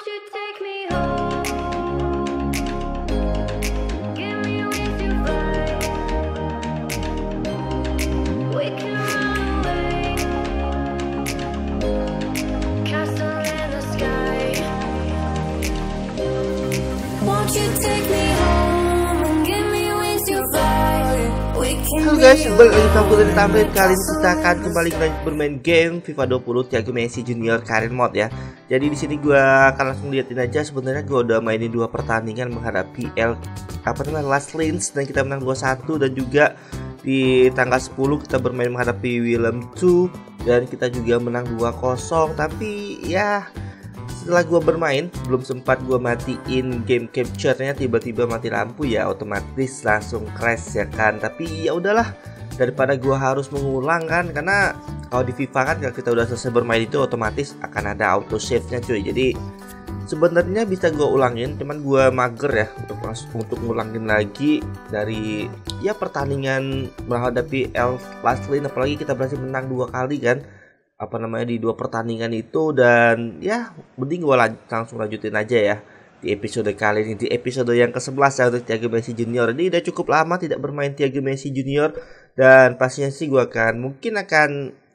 Halo guys, balik lagi sama aku dari Tampil. Kali ini kita akan kembali bermain game FIFA 20 Thiago Messi Junior Career Mode ya. Jadi di sini gua akan langsung liatin aja. Sebenarnya gua udah mainin 2 pertandingan menghadapi Last Lens dan kita menang 2-1, dan juga di tanggal 10 kita bermain menghadapi Willem II dan kita juga menang 2-0. Tapi ya setelah gua bermain belum sempat gua matiin game capture-nya, tiba-tiba mati lampu ya, otomatis langsung crash ya kan. Tapi ya udahlah, daripada gua harus mengulang kan, karena kalau di FIFA kan kalau kita udah selesai bermain itu otomatis akan ada auto save-nya cuy. Jadi sebenarnya bisa gua ulangin, cuman gua mager ya untuk ngulangin lagi dari ya pertandingan menghadapi Last Lens, apalagi kita berhasil menang 2 kali kan. Di 2 pertandingan itu, dan ya mending gue langsung lanjutin aja ya di episode kali ini, di episode yang ke-11 ya untuk Thiago Messi Junior. Ini udah cukup lama tidak bermain Thiago Messi Junior, dan pastinya sih gue akan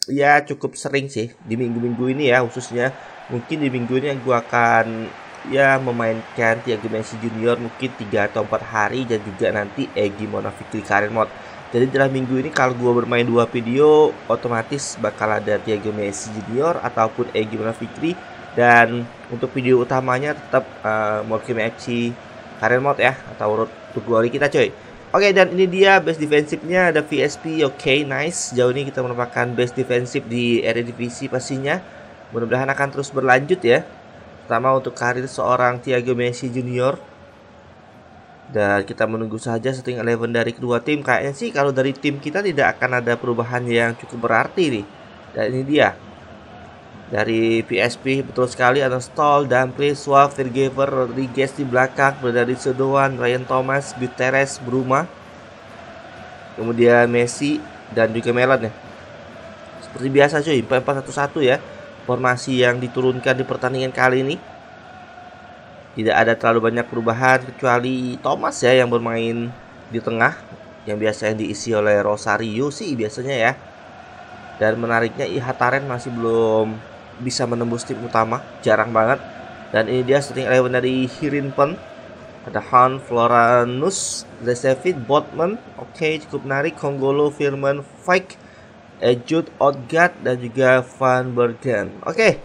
ya cukup sering sih di minggu-minggu ini ya, khususnya mungkin di minggu ini gue akan ya memainkan Thiago Messi Junior mungkin 3 atau 4 hari, dan juga nanti Egi Monafiki Career Mode. Jadi dalam minggu ini kalau gue bermain 2 video otomatis bakal ada Thiago Messi Junior ataupun Egi Maulana Fikri. Dan untuk video utamanya tetap Morkim FC Career Mode ya, atau Road to Glory kita coy. Oke, dan ini dia base defensifnya, ada PSV. Oke, nice. Sejauh ini kita merupakan base defensif di Eredivisie pastinya. Mudah-mudahan akan terus berlanjut ya, terutama untuk karir seorang Thiago Messi Junior. Dan kita menunggu saja starting 11 dari kedua tim. Kayaknya sih kalau dari tim kita tidak akan ada perubahan yang cukup berarti nih. Dan ini dia dari PSV, betul sekali, ada Stoll, Dumfries, Schwab, Vergever, Rodriguez di belakang, dari Sedoan, Ryan Thomas, Guterres, Bruma, kemudian Messi dan juga Malen ya. Seperti biasa cuy, 4-4-1-1 ya formasi yang diturunkan di pertandingan kali ini. Tidak ada terlalu banyak perubahan kecuali Thomas ya yang bermain di tengah, yang biasanya diisi oleh Rossonero sih biasanya ya. Dan menariknya Ihattaren masih belum bisa menembus tim utama, jarang banget. Dan ini dia starting 11 dari Heerenveen. Ada Han, Floranus, Resevid, Botman. Oke, cukup menarik. Kongolo, Firman, Fike, Ejud, Odgaard dan juga Van Bergen. Oke,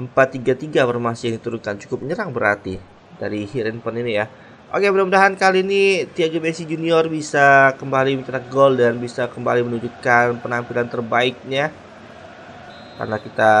4-3-3 formasi yang diturunkan, cukup menyerang berarti dari Heerenveen ini ya. Oke, mudah-mudahan kali ini Thiago Messi Junior bisa kembali mencetak gol dan bisa kembali menunjukkan penampilan terbaiknya, karena kita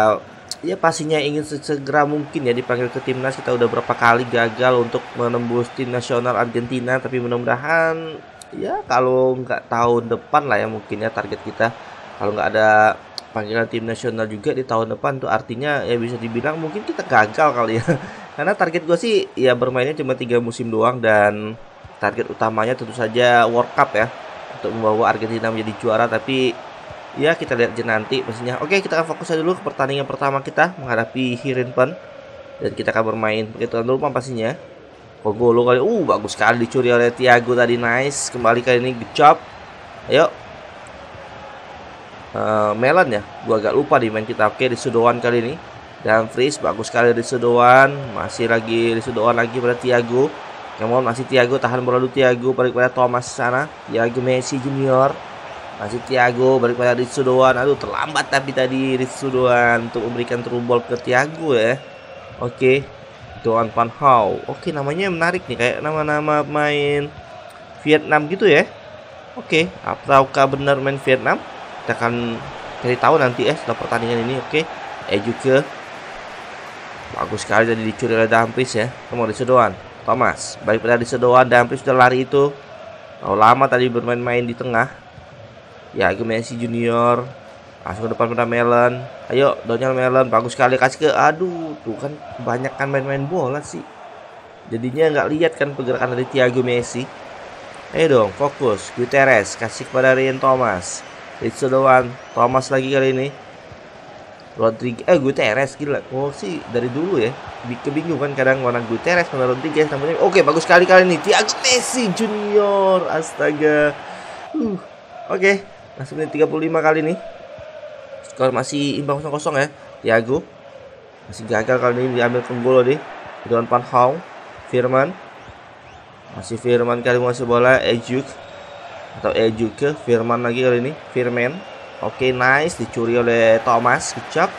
ya pastinya ingin segera mungkin ya dipanggil ke timnas. Kita udah berapa kali gagal untuk menembus tim nasional Argentina, tapi mudah-mudahan ya kalau nggak tahun depan lah ya mungkin ya target kita, kalau nggak ada panggilan tim nasional juga di tahun depan tuh artinya ya bisa dibilang mungkin kita gagal kali ya. Karena target gue sih ya bermainnya cuma 3 musim doang, dan target utamanya tentu saja World Cup ya, untuk membawa Argentina menjadi juara. Tapi ya kita lihat aja nanti pastinya. Oke, kita akan fokus aja dulu ke pertandingan pertama kita menghadapi Heerenveen, dan kita akan bermain begitu rumah pastinya. Kogolo kali, bagus sekali dicuri oleh Thiago tadi, nice. Kembali kali ini, good job. Ayo Malen ya, gua agak lupa di main kita. Oke, di Sudoan kali ini, dan Dumfries bagus sekali di Sudoan, masih lagi di Sudoan lagi pada Thiago. Kemudian masih Thiago, tahan bola dulu Thiago, balik pada Thomas sana. Thiago Messi Junior, masih Thiago, balik pada di Sudoan. Aduh, terlambat tapi tadi di Sudoan untuk memberikan through ball ke Thiago ya. Oke, Doan Panhau. Oke, namanya menarik nih, kayak nama-nama main Vietnam gitu ya. Oke, apakah benar main Vietnam? Kita akan cari tahu nanti setelah pertandingan ini. Oke, Ejuke bagus sekali jadi dicuri oleh Dumfries ya. Kamu di Sedoan, Thomas balik pada di Sedoan, Dumfries sudah lari itu. Terlalu lama tadi bermain-main di tengah. Ya, Messi Junior langsung ke depan pada Malen. Ayo, Donyell Malen bagus sekali, kasih ke. Aduh, tuh kan kebanyakan main-main bola sih, jadinya nggak lihat kan pergerakan dari Thiago Messi. Ayo dong, fokus. Guterres kasih kepada Ryan Thomas. It's the one, Thomas lagi kali ini. Rodriguez, Guterres, gila. Oh sih dari dulu ya, kebingungan kadang warna Guterres, warna Rodriguez, namanya. Oke, bagus sekali kali ini Thiago Messi Junior. Astaga. Oke, masuk menit 35 kali ini. Skor masih imbang 0-0 ya. Thiago masih gagal kali ini diambil penggol deh. Don Pan Hong, Firman. Masih Firman kali masih bola Ejuk atau Ejuke, Firman lagi kali ini, Firman. Oke, nice, dicuri oleh Thomas, kecap.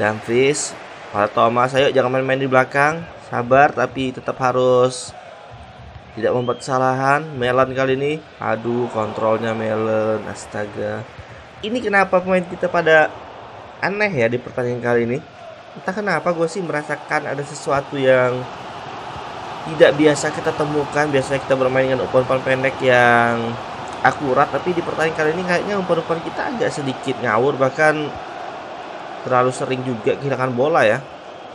Dan Fris, para Thomas, ayo jangan main-main di belakang, sabar tapi tetap harus tidak membuat kesalahan. Malen kali ini, aduh kontrolnya Malen, astaga. Ini kenapa pemain kita pada aneh ya di pertandingan kali ini? Entah kenapa gue sih merasakan ada sesuatu yang tidak biasa kita temukan. Biasanya kita bermain dengan umpan-umpan pendek yang akurat, tapi di pertandingan kali ini kayaknya umpan-umpan kita agak sedikit ngawur, bahkan terlalu sering juga kehilangan bola ya.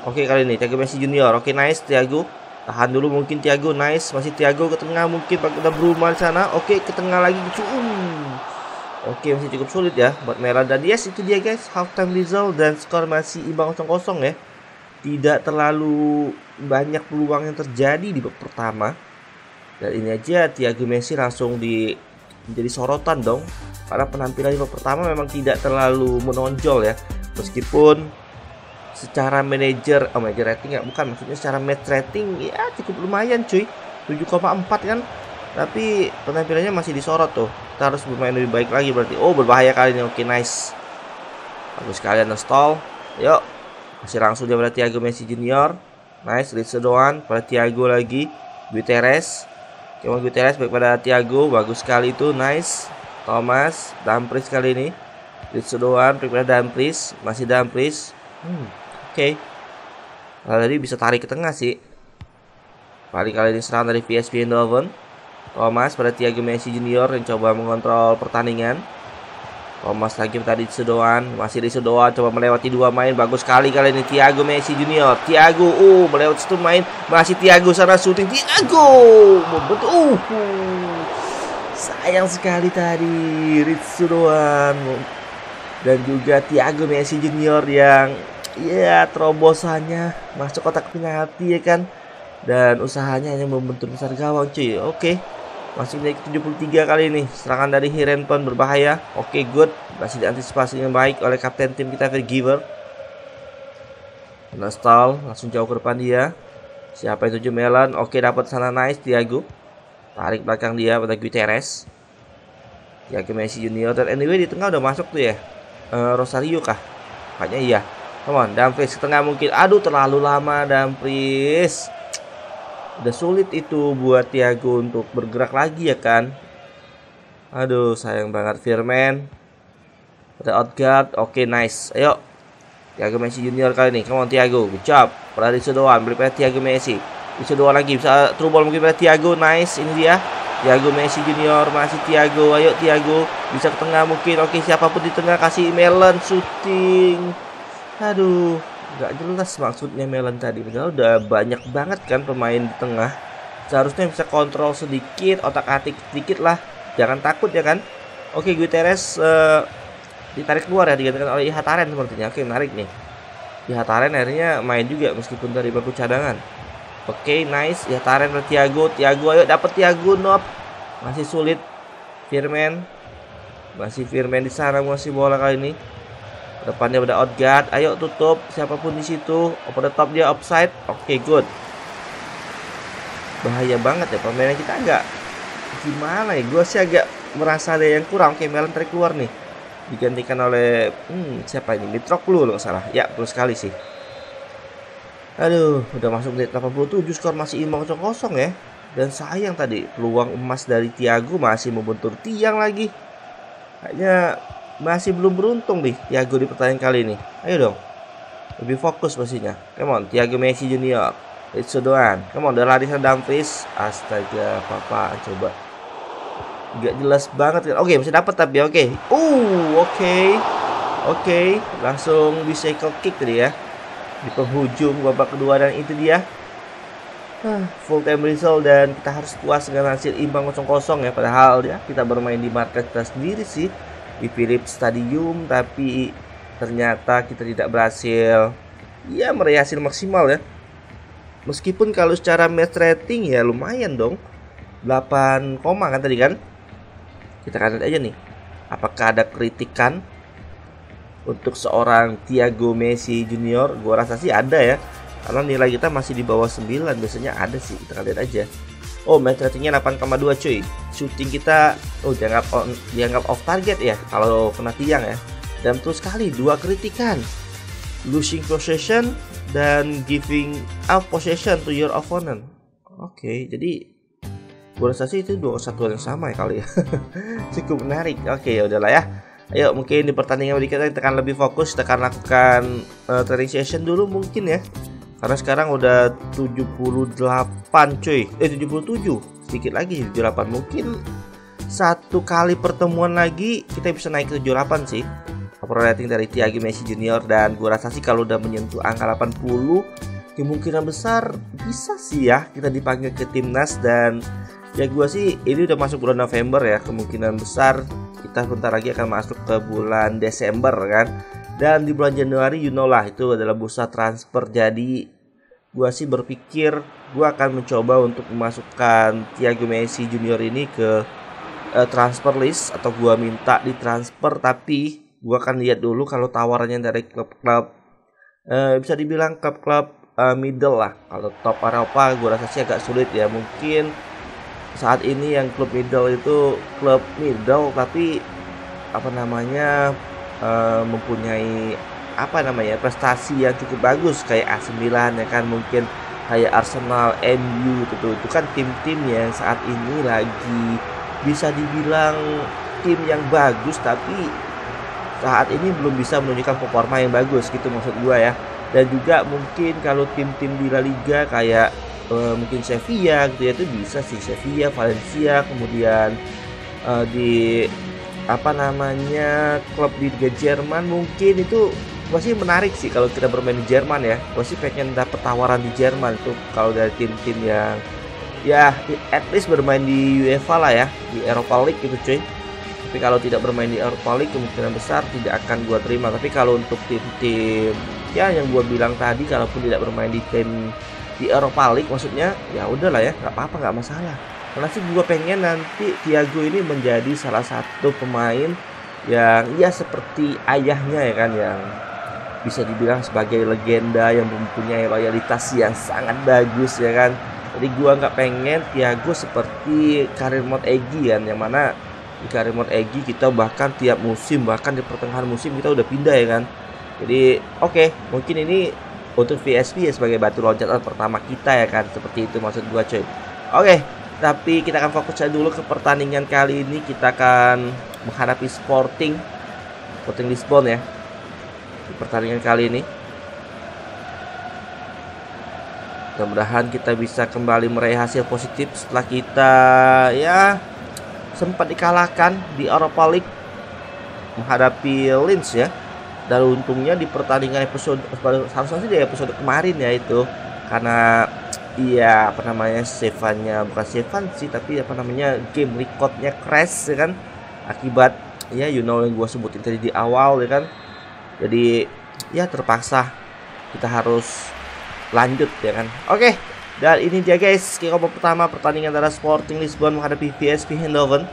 Oke kali ini Thiago Messi Junior. Oke, nice Thiago. Tahan dulu mungkin Thiago, nice. Masih Thiago ke tengah mungkin pakai Bruma sana. Oke, ke tengah lagi. Oke, masih cukup sulit ya buat Mela. Dan yes, itu dia guys, halftime result dan skor masih imbang 0-0 ya. Tidak terlalu banyak peluang yang terjadi di babak pertama. Dan ini aja Thiago Messi langsung menjadi sorotan dong. Karena penampilan di babak pertama memang tidak terlalu menonjol ya. Meskipun secara manager rating ya, bukan, maksudnya secara match rating ya cukup lumayan cuy, 7,4 kan. Tapi penampilannya masih disorot tuh. Kita harus bermain lebih baik lagi berarti. Oh, berbahaya kali ini. Oke, nice. Bagus sekali nge-stall. Yuk. Masih langsung dia pada Thiago Messi Junior. Nice, Ristovski pada Thiago lagi. Guterres. Cuma Guterres baik pada Thiago, bagus sekali itu, nice. Thomas, Dumfries kali ini. Ristovski baik pada Dumfries, masih Dumfries. Oke. Kalau tadi bisa tarik ke tengah sih. Paling kali ini serangan dari PSV Eindhoven. Thomas pada Thiago Messi Junior yang coba mengontrol pertandingan. Thomas lagi tadi Sedoan, masih di Sedoan, coba melewati dua main, bagus sekali kali ini Thiago Messi Junior. Thiago, melewati satu main, masih Thiago sana syuting, Thiago, sayang sekali tadi Sedoan dan juga Thiago Messi Junior yang ya terobosannya masuk kotak penalti ya kan, dan usahanya hanya membentur besar gawang cuy. Oke. Masih naik 73 kali ini. Serangan dari Heerenveen berbahaya. Oke, good. Masih diantisipasi dengan baik oleh kapten tim kita Vergiver. Nastal langsung jauh ke depan dia. Siapa itu Jumelan? Oke, dapat sana, nice Thiago. Tarik belakang dia pada Guterres. Thiago Messi Junior, dan anyway di tengah udah masuk tuh ya. Rosario kah? Kayaknya iya. Come on, Dumfries ke tengah mungkin. Aduh, terlalu lama Dumfries. Udah sulit itu buat Thiago untuk bergerak lagi ya kan. Aduh, sayang banget Firman. Pada outguard. Oke, nice. Ayo. Thiago Messi Junior kali ini. Come on Thiago. Good job. Pada Ristovski, beli pada Thiago Messi. Ristovski lagi bisa through ball mungkin pada Thiago. Nice, ini dia. Thiago Messi Junior, masih Thiago. Ayo Thiago. Bisa ke tengah mungkin. Oke, siapapun di tengah kasih Malen shooting. Aduh. Gak jelas maksudnya Malen tadi. Padahal udah banyak banget kan pemain di tengah. Seharusnya bisa kontrol sedikit, otak-atik sedikit lah. Jangan takut ya kan. Oke, Guterres ditarik keluar ya, digantikan oleh Ihattaren sepertinya. Oke, menarik nih. Ihattaren akhirnya main juga meskipun dari bangku cadangan. Oke, nice. Ihattaren pada Thiago. Thiago, ayo dapet Thiago. Nope. Masih sulit. Firman. Masih Firman di sana, masih bola kali ini. Depannya pada outguard, ayo tutup siapapun di situ. Over the top dia offside. Oke, good. Bahaya banget ya permainan kita, agak gimana ya? Gue sih agak merasa ada yang kurang. Oke, Malen tarik keluar nih. Digantikan oleh siapa ini? Mitroglou loh salah. Ya, betul sekali sih. Aduh, udah masuk menit 87, skor masih imbang 0-0 ya. Dan sayang tadi peluang emas dari Thiago masih membentur tiang lagi. Kayaknya masih belum beruntung nih Thiago di pertandingan kali ini. Ayo dong. Lebih fokus pastinya. Come on Thiago Messi Junior. Ristovski. Come on, udah lari ke Dumfries. Astaga, papa coba. Gak jelas banget kan. Oke, masih dapat tapi oke. Oke. Langsung bicycle kick tadi ya. Di penghujung babak kedua, dan itu dia. Full time result, dan kita harus puas dengan hasil imbang 0-0 ya. Padahal ya kita bermain di markas kita sendiri sih, di Philips Stadium, tapi Ternyata kita tidak berhasil ya meraih hasil maksimal ya. Meskipun kalau secara match rating ya lumayan dong, 8, kan tadi kan. Kita lihat aja nih, apakah ada kritikan untuk seorang Thiago Messi Junior? Gua rasa sih ada ya, karena nilai kita masih di bawah 9, biasanya ada sih. Kita lihat aja. Oh, match ratingnya 8,2 cuy. Shooting kita dianggap off target ya kalau kena tiang ya. Dan terus sekali 2 kritikan. Losing possession dan giving up possession to your opponent. Oke, jadi gua rasa sih itu dua kesatuan yang sama ya kali ya. Cukup menarik. Oke, ya udahlah ya. Ayo mungkin di pertandingan berikutnya kita akan lebih fokus, kita akan lakukan training session dulu mungkin ya. Karena sekarang udah 78 cuy. 77. Sedikit lagi 78. Mungkin satu kali pertemuan lagi kita bisa naik ke 78 sih. Approval rating dari Thiago Messi Junior, dan gua rasa sih kalau udah menyentuh angka 80 kemungkinan besar bisa sih ya kita dipanggil ke timnas. Dan ya gua sih ini udah masuk bulan November ya, kemungkinan besar kita bentar lagi akan masuk ke bulan Desember kan. Dan di bulan Januari you know lah, itu adalah bursa transfer. Jadi gua sih berpikir gua akan mencoba untuk memasukkan Thiago Messi Junior ini ke transfer list, atau gua minta ditransfer. Tapi gua akan lihat dulu kalau tawarannya dari klub-klub bisa dibilang klub-klub middle lah. Kalau top Eropa gua rasa sih agak sulit ya. Mungkin saat ini yang klub middle itu klub middle tapi apa namanya mempunyai apa namanya prestasi yang cukup bagus, kayak AC Milan ya kan, mungkin kayak Arsenal, MU gitu. Itu kan tim-tim yang saat ini lagi bisa dibilang tim yang bagus tapi saat ini belum bisa menunjukkan performa yang bagus gitu maksud gua ya. Dan juga mungkin kalau tim-tim di La Liga kayak mungkin Sevilla gitu ya, itu bisa sih Sevilla, Valencia, kemudian di apa namanya klub di Liga Jerman mungkin itu masih menarik sih kalau kita bermain di Jerman ya. Masih pengen dapat tawaran di Jerman tuh kalau dari tim-tim yang ya at least bermain di UEFA lah ya, di Europa League gitu cuy. Tapi kalau tidak bermain di Europa League kemungkinan besar tidak akan gua terima. Tapi kalau untuk tim-tim ya yang gua bilang tadi, kalaupun tidak bermain di tim di Europa League maksudnya, ya udahlah ya, nggak apa-apa, nggak masalah. Karena sih gue pengen nanti Thiago ini menjadi salah satu pemain yang ya seperti ayahnya ya kan, yang bisa dibilang sebagai legenda yang mempunyai loyalitas yang sangat bagus ya kan. Jadi gue nggak pengen Thiago seperti karir mode Egy kan, yang mana di karir mode Egy kita bahkan tiap musim, bahkan di pertengahan musim kita udah pindah ya kan. Jadi oke, mungkin ini untuk PSV ya sebagai batu loncatan pertama kita ya kan, seperti itu maksud gua coy. Oke, tapi kita akan fokus aja dulu ke pertandingan kali ini. Kita akan menghadapi Sporting Lisbon ya di pertandingan kali ini. Mudah-mudahan kita bisa kembali meraih hasil positif setelah kita ya sempat dikalahkan di Europa League menghadapi Linz ya. Dan untungnya di pertandingan episode, harusnya sih di episode kemarin ya itu, karena iya apa namanya save-nya, bukan save-an sih tapi apa namanya game record-nya crash ya kan, akibat ya you know yang gue sebutin tadi di awal ya kan. Jadi ya terpaksa kita harus lanjut ya kan. Oke, dan ini dia guys kick off pertama pertandingan antara Sporting Lisbon menghadapi PSV Eindhoven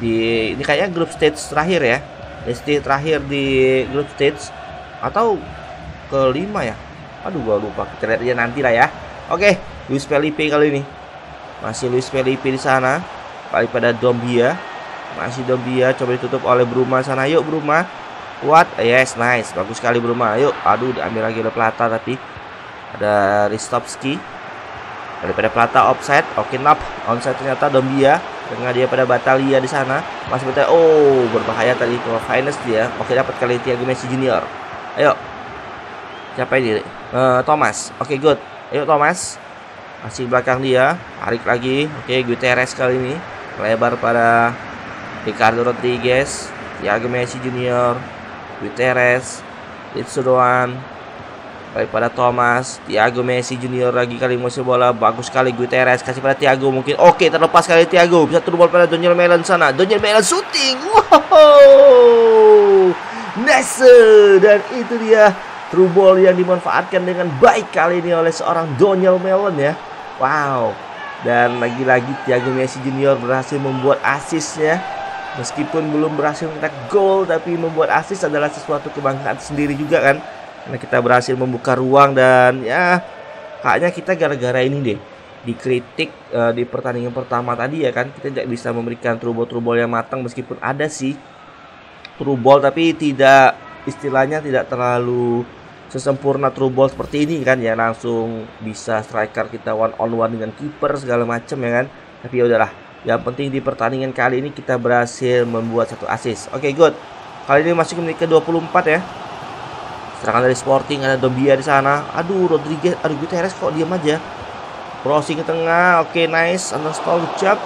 di ini kayaknya grup stage terakhir ya. SD terakhir di group stage atau kelima ya, aduh gua lupa, kita lihat aja nanti lah ya. Oke, Luis Phellype kali ini masih Luis Phellype di sana daripada Doumbia, masih Doumbia, coba ditutup oleh Bruma sana. Yuk Bruma, kuat, yes nice, bagus sekali Bruma. Yuk, aduh diambil lagi oleh Plata tapi ada Ristovski daripada Plata offside. Oke, nap onside ternyata Doumbia. Tengah dia pada Battaglia di sana. Masih Battaglia. Oh, berbahaya tadi ke finance dia. Oke, dapat kali Thiago Messi Junior. Ayo. Siapa ini? Thomas. Oke, good. Ayo Thomas. Masih belakang dia. Tarik lagi. Oke, Guterres kali ini. Lebar pada Ricardo Rodriguez. Thiago Messi Junior. Guterres. Itsudoan. Baik pada Thomas, Thiago Messi Junior lagi kali musim bola. Bagus sekali Guterres, kasih pada Thiago mungkin. Oke, terlepas kali Thiago. Bisa turun bola pada Donyell Malen sana. Donyell Malen shooting. Wow. Nesse. Dan itu dia through ball yang dimanfaatkan dengan baik kali ini oleh seorang Donyell Malen ya. Wow. Dan lagi-lagi Thiago Messi Junior berhasil membuat asisnya. Meskipun belum berhasil mencetak gol, tapi membuat assist adalah sesuatu kebanggaan sendiri juga kan. Karena kita berhasil membuka ruang dan ya kayaknya kita gara-gara ini deh dikritik di pertandingan pertama tadi ya kan. Kita tidak bisa memberikan through ball-through ball yang matang, meskipun ada sih through ball tapi tidak, istilahnya tidak terlalu sesempurna through ball seperti ini kan ya. Langsung bisa striker kita one on one dengan kiper segala macam ya kan. Tapi ya udahlah. Yang penting di pertandingan kali ini kita berhasil membuat satu assist. Oke, good. Kali ini masuk ke menit ke-24 ya. Serangan dari Sporting, ada Doumbia di sana. Aduh, Rodriguez, aduh Guterres kok diam aja. Crossing ke tengah. Oke, nice. Understall ucap.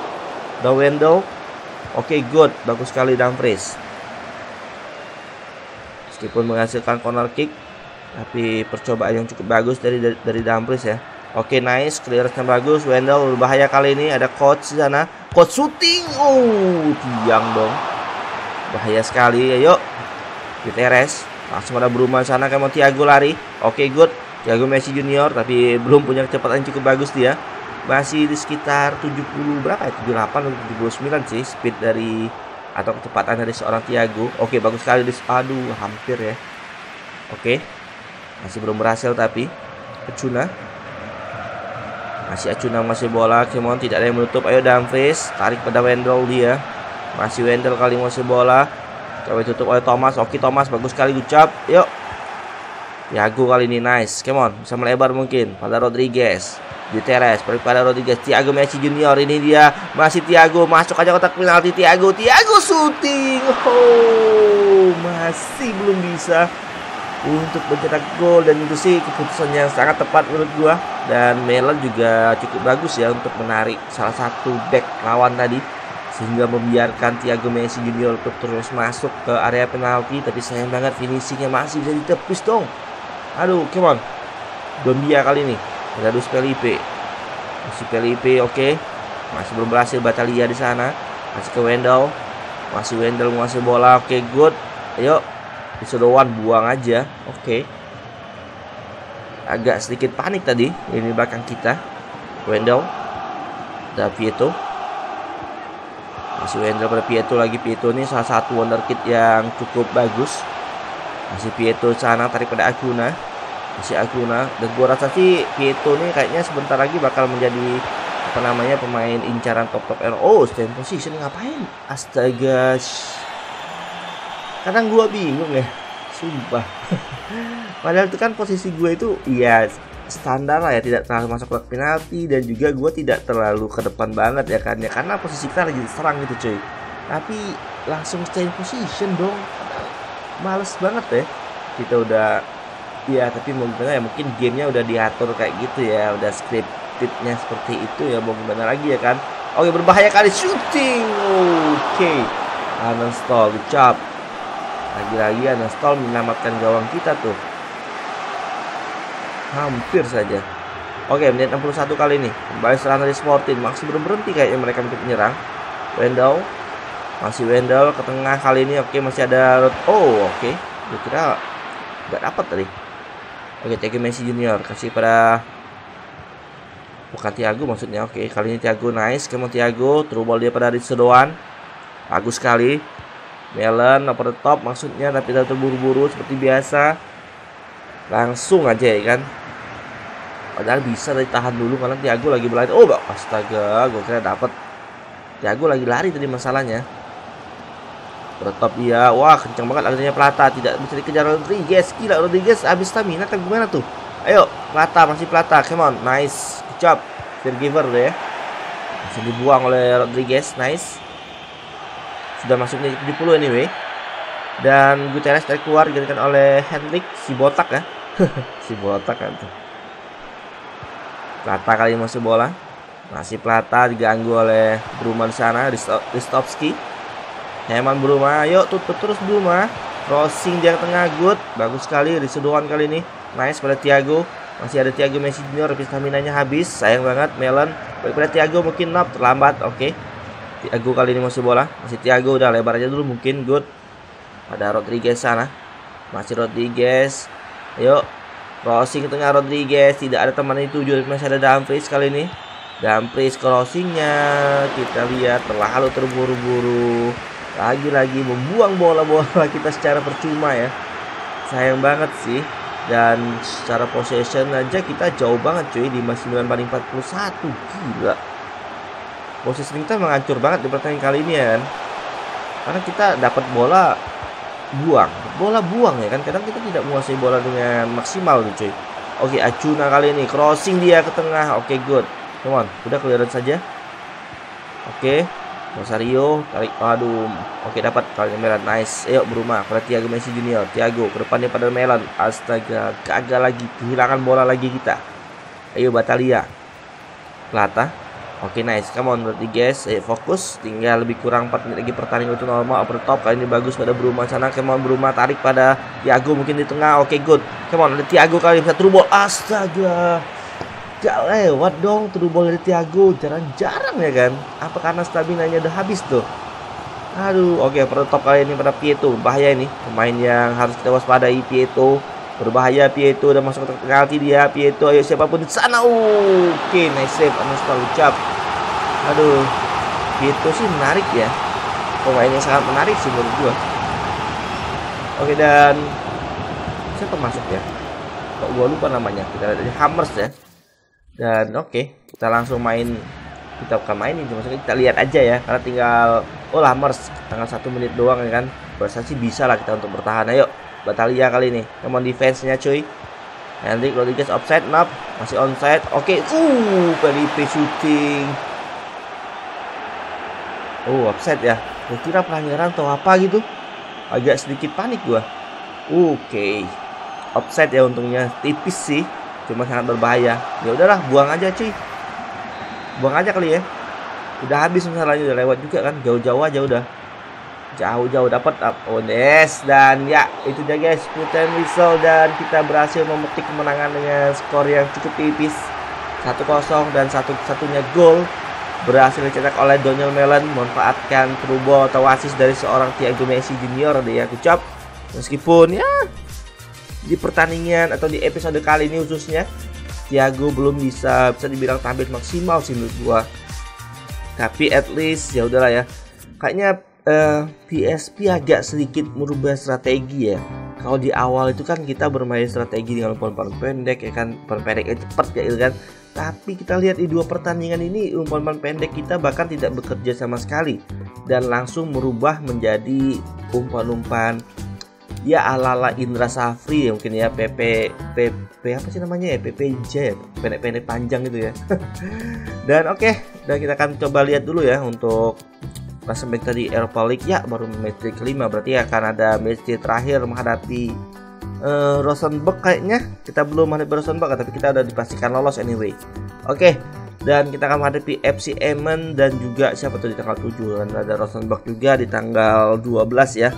The Wendell. Oke, good. Bagus sekali Dumfries. Meskipun menghasilkan corner kick, tapi percobaan yang cukup bagus dari Dumfries ya. Oke, nice, clearance yang bagus. Wendell berbahaya kali ini, ada coach di sana. Coach shooting. Oh, tiang dong. Bahaya sekali. Ayo. Guterres. Langsung ada Bruma di sana, kayak Thiago lari. Oke, good. Thiago Messi Junior tapi belum punya kecepatan yang cukup bagus dia. Masih di sekitar 70 berapa ya? 78 atau 79 sih speed dari atau kecepatan dari seorang Thiago. Oke, bagus sekali. Aduh, hampir ya. Oke. Masih belum berhasil tapi Acuña. Masih Acuña masih bola, Kemon tidak ada yang menutup. Ayo Dumfries, tarik pada Wendell dia. Masih Wendell kali masih bola. Coba tutup oleh Thomas. Oke, Thomas bagus sekali ucap. Yuk. Thiago kali ini nice. Kemon bisa melebar mungkin pada Rodriguez. Guterres pada Rodriguez. Thiago Messi Junior ini dia. Masih Thiago, masuk aja kotak penalti Thiago. Thiago shooting. Oh, masih belum bisa untuk mencetak gol, dan itu sih keputusannya sangat tepat menurut gua. Dan Malen juga cukup bagus ya untuk menarik salah satu back lawan tadi, sehingga membiarkan Thiago Messi Junior untuk terus masuk ke area penalti. Tapi sayang banget finishingnya masih bisa ditepis dong. Aduh, come on. Doumbia kali ini ada Luis Phellype. Masih Phellype, oke. Masih belum berhasil Battaglia di sana. Masih ke Wendell. Masih Wendell masih bola. Oke, good. Ayo. Disodowan, buang aja. Oke. Agak sedikit panik tadi ini belakang kita. Wendell. Ada Pieto. Masih Wendell pada Pieto lagi. Pieto ini salah satu wonderkid yang cukup bagus. Masih Pieto sana, tarik pada Acuña. Masih Acuña. Dan gua rasa sih Pieto ini kayaknya sebentar lagi bakal menjadi apa namanya, pemain incaran top-top RO. Oh, stand position ngapain? Astaga. Kadang gua bingung ya, sumpah. Padahal itu kan posisi gue itu ya standar lah ya, tidak terlalu masuk kotak penalti dan juga gue tidak terlalu ke depan banget ya kan ya, karena posisi kita lagi diserang gitu cuy. Tapi langsung stay position dong, males banget ya. Kita udah ya, tapi mau gimana ya, mungkin gamenya udah diatur kayak gitu ya, udah scriptednya seperti itu ya, mau gimana lagi ya kan. Oke, berbahaya kali shooting. Oke, uninstall ucap. Lagi-lagi uninstall menyelamatkan gawang kita tuh. Hampir saja. Oke, menit 61 kali ini. Kembali serangan dari Sporting. Masih belum berhenti kayaknya mereka untuk menyerang. Wendell. Masih Wendell ke tengah kali ini. Oke, masih ada. Oh, oke. Gue kira nggak dapat tadi. Oke, Thiago Messi Junior. Kasih pada... bukan Thiago maksudnya. Oke, kali ini Thiago nice. Kemon Thiago. Through ball dia pada Ristovski. Bagus sekali. Malen over the top maksudnya, tapi tidak terburu-buru seperti biasa. Langsung aja ya kan. Padahal bisa ditahan dulu karena Thiago lagi berlari. Oh, astaga, gue kira dapat. Thiago lagi lari tadi masalahnya. Over the top dia. Wah, kencang banget larinya Plata, tidak bisa dikejar Rodriguez. Gila, Rodriguez habis stamina atau gimana tuh? Ayo, Plata, masih Plata. Come on, nice. Good job. Giver deh ya. Langsung dibuang oleh Rodriguez. Nice. Sudah masuk menit 70 anyway. Dan Guterres dari keluar digantikan oleh Hendrik. Si botak ya. Si botak kan tuh. Plata kali masih bola. Masih Plata, diganggu oleh Bruma di sana. Ristovski. Heman Bruma. Yuk, tutup terus Bruma. Crossing dia ke tengah, good. Bagus sekali. Diseduhan kali ini. Nice pada Thiago. Masih ada Thiago Messi Junior. Tapi staminanya habis. Sayang banget. Malen. Baik pada Thiago mungkin nap. Terlambat. Oke. Thiago kali ini masih bola. Masih Thiago, udah lebar aja dulu mungkin. Good. Ada Rodriguez sana. Masih Rodriguez. Ayo. Crossing ke tengah Rodriguez. Tidak ada temannya itu. Masih ada Dumfries kali ini. Dumfries crossingnya. Kita lihat terlalu terburu-buru. Lagi-lagi membuang bola-bola kita secara percuma ya. Sayang banget sih. Dan secara possession aja kita jauh banget cuy. 59/41. Gila. Possession kita menghancur banget di pertandingan kali ini ya kan. Karena kita dapat bola buang. Bola buang ya kan. Kadang kita tidak menguasai bola dengan maksimal tuh cuy. Oke, Acuña kali ini. Crossing dia ke tengah. Oke, good. Come on. Udah clearance saja. Oke. Rossonero tarik, aduh, oke dapat kali Malen, nice. Ayo Bruma, pada Thiago Messi Junior, Thiago ke depannya pada Malen, astaga, gagal lagi, kehilangan bola lagi kita. Ayo Battaglia, Plata, oke nice, come on Rodriguez, ayo fokus, tinggal lebih kurang 4 menit lagi pertandingan itu normal, over top, kali ini bagus pada Bruma sana, come on Bruma, tarik pada Thiago mungkin di tengah, oke good, come on, ada Thiago kali bisa true ball, astaga. Gak lewat dong true ball dari Thiago. Jarang-jarang ya kan. Apa karena staminanya udah habis tuh. Aduh. Oke, pada top kali ini pada Pieto. Bahaya ini. Pemain yang harus kita waspadai Pieto. Berbahaya Pieto. Udah masuk ke penalti dia Pieto. Ayo siapapun di sana. Oke, nice save. Anuskal ucap. Aduh. Pieto sih menarik ya. Pemainnya sangat menarik sih menurut gua. Oke dan siapa masuk ya? Kok gua lupa namanya. Kita lihat dari Hammers ya. Dan oke, kita langsung main. Kita bukan main ini, maksudnya kita lihat aja ya. Karena tinggal, oh Lammers tanggal 1 menit doang ya kan. Berarti bisa lah kita untuk bertahan. Ayo, Battaglia kali ini. Come on defense-nya cuy. Hendrik Rodriguez offside, nap. Masih onside, oke. Felipe shooting. Oh, offside ya. Gue kira pelanggaran atau apa gitu. Agak sedikit panik gua. Oke. Offside ya untungnya, tipis sih. Cuma sangat berbahaya. Ya udahlah, buang aja cuy. Buang aja kali ya. Udah habis misalnya, udah lewat juga kan. Jauh-jauh aja udah. Jauh-jauh dapat up on yes. Dan ya itu dia guys, putusan whistle dan kita berhasil memetik kemenangan dengan skor yang cukup tipis 1-0 dan satu-satunya gol berhasil dicetak oleh Donyell Malen memanfaatkan through ball atau assist dari seorang Thiago Messi Junior dia ucap. Meskipun ya di pertandingan atau di episode kali ini khususnya Thiago belum bisa dibilang tampil maksimal sih menurut gua. Tapi at least ya udahlah ya. Kayaknya PSV agak sedikit merubah strategi ya. Kalau di awal itu kan kita bermain strategi dengan umpan pendek ya kan, pendeknya cepat ya kan. Tapi kita lihat di dua pertandingan ini umpan pendek kita bahkan tidak bekerja sama sekali dan langsung merubah menjadi umpan-umpan ya ala-ala Indra Safri ya mungkin ya, PP apa sih namanya ya, PPJ ya, pendek-pendek panjang gitu ya. Dan oke, dan kita akan coba lihat dulu ya untuk klasemen tadi Europa League ya, baru match kelima berarti akan ada match terakhir menghadapi Rosenborg kayaknya. Kita belum menghadapi Rosenborg tapi kita udah dipastikan lolos anyway. Oke, dan kita akan menghadapi FC Emmen dan juga siapa tuh di tanggal 7 dan ada Rosenborg juga di tanggal 12 ya.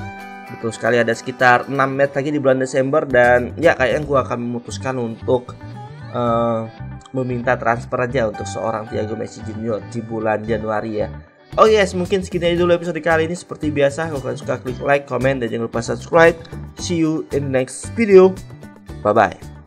Betul sekali, ada sekitar 6 match lagi di bulan Desember dan ya kayaknya gue akan memutuskan untuk meminta transfer aja untuk seorang Thiago Messi Junior di bulan Januari ya. Oh yes, mungkin segini dulu episode kali ini. Seperti biasa, kalau kalian suka klik like, komen, dan jangan lupa subscribe. See you in the next video. Bye-bye.